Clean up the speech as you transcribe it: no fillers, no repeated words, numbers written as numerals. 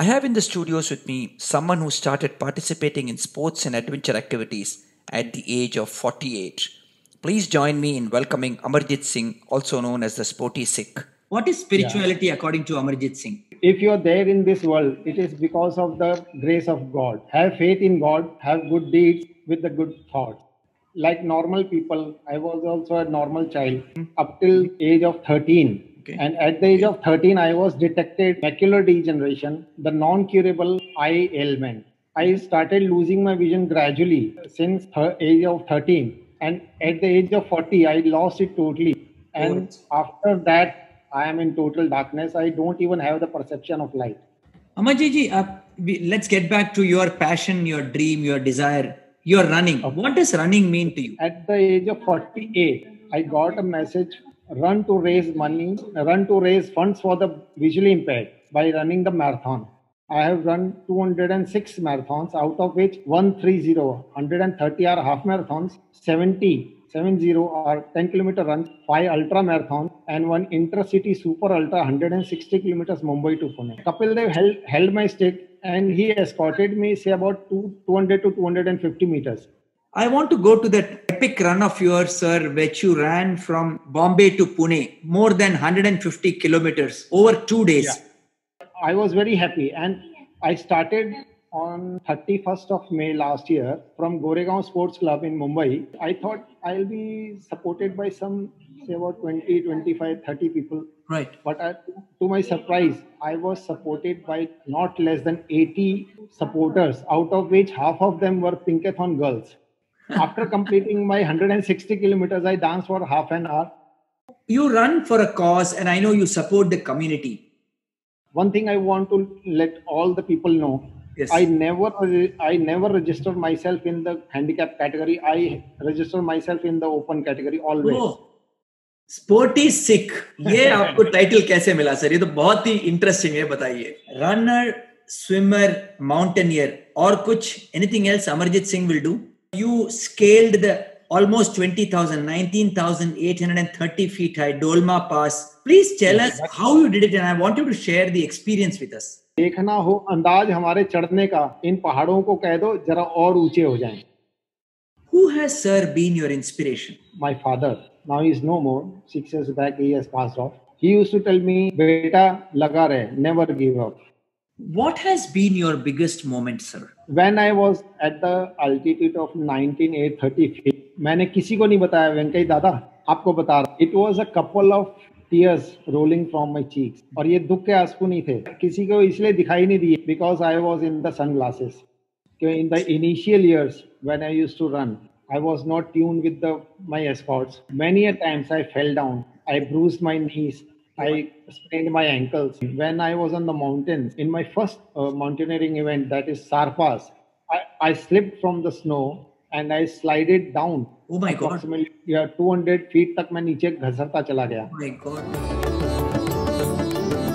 I have in the studios with me someone who started participating in sports and adventure activities at the age of 48. Please join me in welcoming Amarjeet Singh, also known as the Sporty Sikh. What is spirituality according to Amarjeet Singh? If you are there in this world, it is because of the grace of God. Have faith in God, have good deeds with the good thoughts. Like normal people, I was also a normal child up till age of 13. Okay. And at the age of 13, I was detected macular degeneration, the non-curable eye ailment. I started losing my vision gradually since age of 13. And at the age of 40, I lost it totally. And after that, I am in total darkness. I don't even have the perception of light. Amarjeet ji, let's get back to your passion, your dream, your desire. You're running. What does running mean to you? At the age of 48, I got a message, run to raise money, run to raise funds for the visually impaired by running the marathon. I have run 206 marathons, out of which 130, 130 are half marathons, 70 are 10-kilometer runs, 5 ultra-marathons and one intra-city super-ultra 160 kilometers Mumbai to Pune. Kapil Dev held my stick and he escorted me, say, about 200 to 250 meters. I want to go to that epic run of yours, sir, which you ran from Bombay to Pune, more than 150 kilometers over 2 days. Yeah. I was very happy and I started on 31st of May last year from Goregaon Sports Club in Mumbai. I thought I'll be supported by some, say about 20, 25, 30 people. Right. But to my surprise, I was supported by not less than 80 supporters, out of which half of them were Pinkathon girls. After completing my 160 kilometers, I danced for half an hour. You run for a cause and I know you support the community. One thing I want to let all the people know, yes. I never registered myself in the handicap category. I registered myself in the open category always. Oh, Sporty Sikh. ये आपको title कैसे मिला sir? ये तो बहुत ही interesting है. बताइए. Runner, swimmer, mountaineer, और कुछ anything else Amarjeet Singh will do? You scaled the almost 20,000, 19,830 feet high Dolma Pass. Please tell us how you did it, and I want you to share the experience with us. देखना हो अंदाज हमारे चढ़ने का, इन पहाड़ों को कह दो जरा और ऊंचे हो जाएं. Who has sir been your inspiration? My father. Now he is no more. 6 years back he has passed off. He used to tell me, "Beta, laga rahe, never give up." What has been your biggest moment, sir? When I was at the altitude of 19,830 feet, मैंने किसी को नहीं बताया. वेंकई दादा आपको बता रहा. It was a couple of tears rolling from my cheeks. और ये दुख के आंसू नहीं थे, किसी को इसलिए दिखाई नहीं दिए because I was in the sunglasses. In the initial years when I used to run, I was not tuned with my escorts. Many a times I fell down. I bruised my knees. I sprained my ankles. When I was on the mountains, in my first mountaineering event, that is Sarpas, I slipped from the snow and I slided down. Oh my God. Approximately 200 feet tak main niche ghasarta chala gaya. Oh my God.